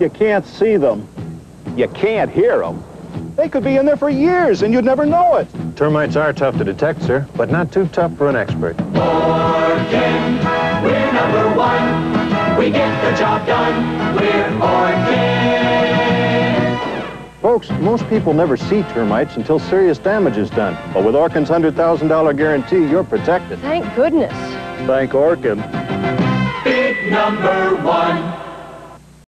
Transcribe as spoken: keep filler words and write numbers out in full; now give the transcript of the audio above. You can't see them. You can't hear them. They could be in there for years and you'd never know it. Termites are tough to detect, sir, but not too tough for an expert. Orkin, we're number one. We get the job done. We're Orkin. Folks, most people never see termites until serious damage is done. But with Orkin's one hundred thousand dollar guarantee, you're protected. Thank goodness. Thank Orkin. Big number one.